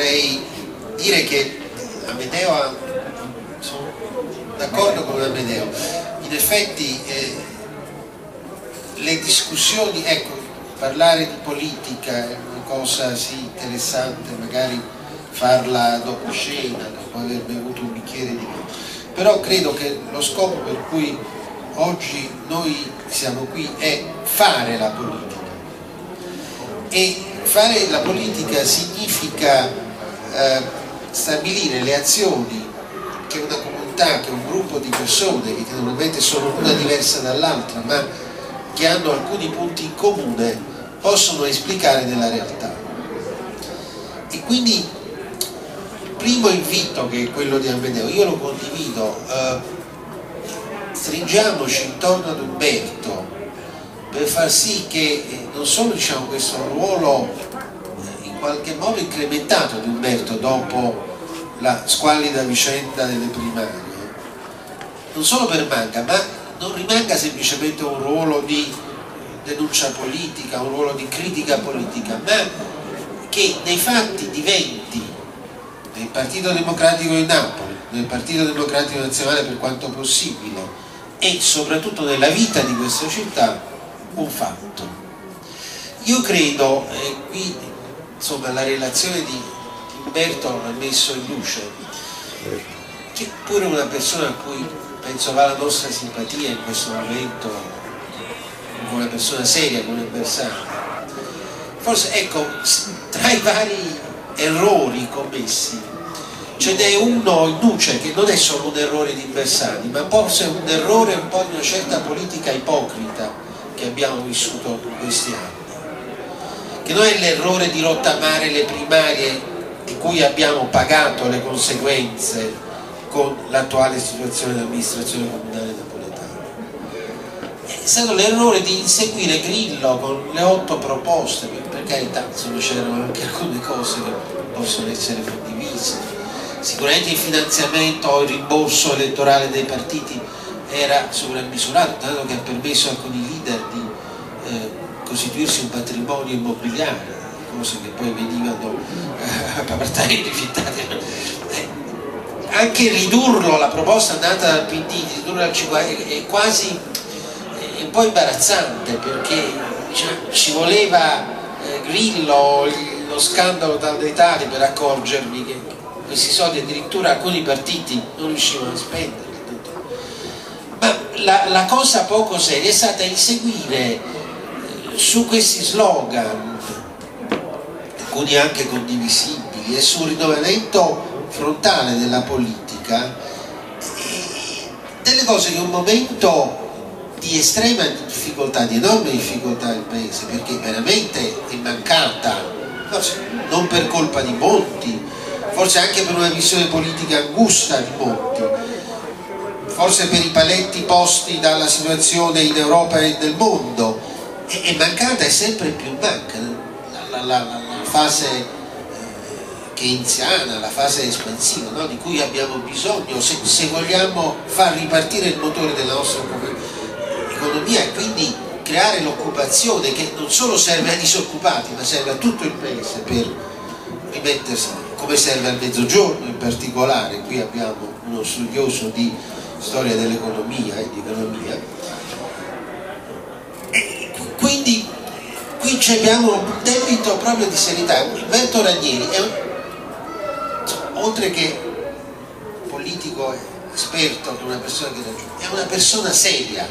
vorrei dire che Amedeo ha, sono d'accordo con Amedeo, in effetti le discussioni, ecco, parlare di politica è una cosa sì interessante, magari farla dopo cena, dopo aver bevuto un bicchiere di vino, però credo che lo scopo per cui oggi noi siamo qui è fare la politica, e fare la politica significa stabilire le azioni che una comunità, che un gruppo di persone, che naturalmente sono una diversa dall'altra ma che hanno alcuni punti in comune, possono esplicare nella realtà. E quindi il primo invito, che è quello di Amedeo, io lo condivido, stringiamoci intorno ad Umberto per far sì che non solo, diciamo, questo ruolo in qualche modo incrementato di Umberto dopo la squallida vicenda delle primarie non solo permanga, ma non rimanga semplicemente un ruolo di denuncia politica, un ruolo di critica politica, ma che nei fatti diventi, nel Partito Democratico di Napoli, nel Partito Democratico Nazionale per quanto possibile, e soprattutto nella vita di questa città, un fatto. Io credo, qui insomma la relazione di Umberto l'ha messo in luce, che è pure una persona a cui penso va la nostra simpatia in questo momento, una persona seria come Bersani. Forse, ecco, tra i vari errori commessi ce n'è uno in luce, che non è solo un errore di Bersani, ma forse un errore un po' di una certa politica ipocrita che abbiamo vissuto in questi anni, che non è l'errore di rottamare le primarie, di cui abbiamo pagato le conseguenze con l'attuale situazione dell'amministrazione comunale napoletana. È stato l'errore di inseguire Grillo con le 8 proposte, per carità, insomma c'erano anche alcune cose che possono essere condivise, sicuramente il finanziamento o il rimborso elettorale dei partiti era sovrammisurato, tanto che ha permesso a alcuni leader di costituirsi un patrimonio immobiliare, cose che poi venivano a partire rifiutate. Anche ridurlo, la proposta andata dal PD di ridurlo al 50 è quasi un po' imbarazzante, perché diciamo, ci voleva Grillo, lo scandalo dei tali, per accorgermi che questi soldi addirittura alcuni partiti non riuscivano a spendere. La cosa poco seria è stata inseguire su questi slogan, alcuni anche condivisibili, e sul rinnovamento frontale della politica, delle cose che in un momento di estrema difficoltà, di enorme difficoltà del Paese, perché veramente è mancata, forse non per colpa di Monti, forse anche per una visione politica angusta di Monti, forse per i paletti posti dalla situazione in Europa e nel mondo, è mancata e sempre più manca la fase keynesiana, la fase espansiva, no? Di cui abbiamo bisogno se vogliamo far ripartire il motore della nostra economia e quindi creare l'occupazione, che non solo serve ai disoccupati ma serve a tutto il Paese per rimettersi, come serve al Mezzogiorno in particolare. Qui abbiamo uno studioso di storia dell'economia e di economia, e quindi qui abbiamo un debito proprio di serietà. Umberto Ranieri è, oltre che politico esperto, è una persona che ragiona, è una persona seria,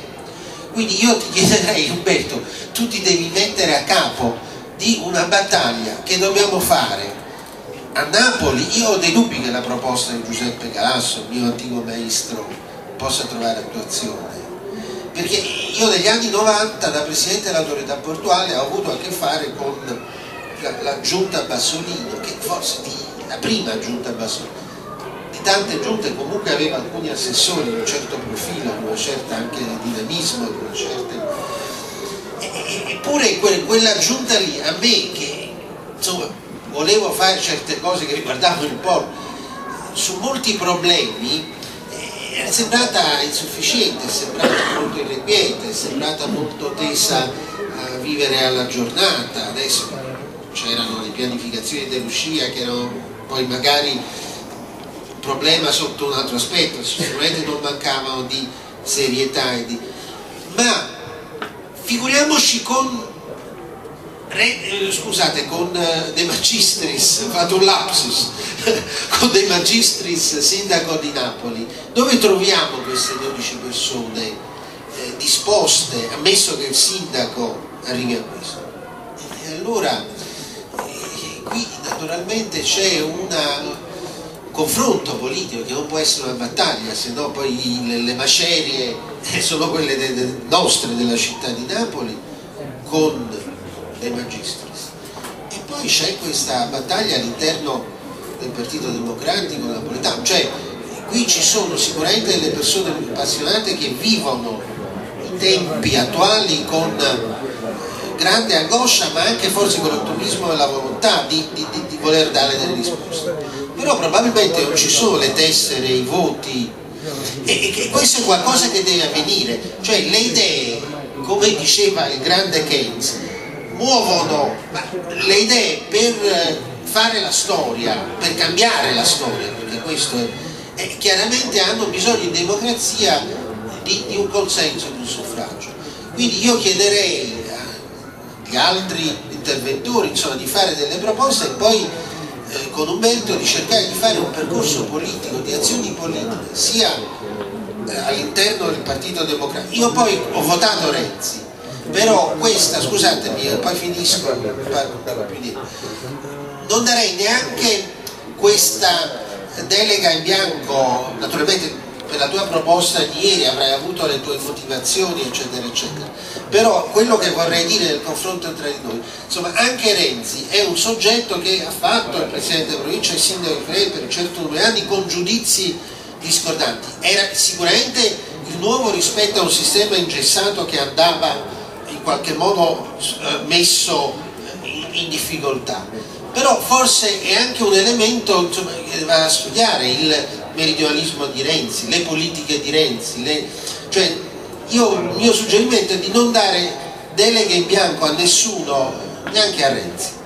quindi io ti chiederei, Umberto, tu ti devi mettere a capo di una battaglia che dobbiamo fare a Napoli. Io ho dei dubbi che la proposta di Giuseppe Galasso, il mio antico maestro, possa trovare attuazione, perché io negli anni 90 da Presidente dell'autorità portuale ho avuto a che fare con la giunta Bassolino, che forse la prima giunta Bassolino, di tante giunte comunque aveva alcuni assessori di un certo profilo, di una certa anche dinamismo, di una certa... eppure quella giunta lì, a me che insomma volevo fare certe cose che riguardavano il porto, su molti problemi è sembrata insufficiente, è sembrata molto irrequieta, è sembrata molto tesa a vivere alla giornata. Adesso c'erano le pianificazioni di De Lucia che erano poi magari il problema sotto un altro aspetto, sicuramente non mancavano di serietà e di... ma figuriamoci con con De Magistris, fatto un lapsus, con De Magistris sindaco di Napoli, dove troviamo queste 12 persone disposte, ammesso che il sindaco arrivi a questo? E allora qui naturalmente c'è un confronto politico che non può essere una battaglia, se no poi le macerie sono quelle nostre della città di Napoli con De Magistris. E poi c'è questa battaglia all'interno del Partito Democratico napoletano, cioè qui ci sono sicuramente delle persone appassionate che vivono i tempi attuali con grande angoscia, ma anche forse con l'ottimismo e la volontà di voler dare delle risposte, però probabilmente non ci sono le tessere, i voti, e questo è qualcosa che deve avvenire, cioè le idee, come diceva il grande Keynes, muovono, ma le idee per fare la storia, per cambiare la storia, perché questo è chiaramente hanno bisogno in democrazia di un consenso, di un suffragio. Quindi io chiederei agli altri interventori, insomma, di fare delle proposte e poi con Umberto di cercare di fare un percorso politico, di azioni politiche, sia all'interno del Partito Democratico. Io poi ho votato Renzi, però questa, scusatemi, poi finisco, non darei neanche questa delega in bianco. Naturalmente per la tua proposta di ieri avrai avuto le tue motivazioni eccetera eccetera, però quello che vorrei dire nel confronto tra di noi, insomma, anche Renzi è un soggetto che ha fatto il Presidente della Provincia e il Sindaco di Firenze per 102 anni con giudizi discordanti, era sicuramente il nuovo rispetto a un sistema ingessato che andava in qualche modo messo in difficoltà, però forse è anche un elemento, insomma, che va a studiare il meridionalismo di Renzi, le politiche di Renzi, cioè il mio suggerimento è di non dare deleghe in bianco a nessuno, neanche a Renzi.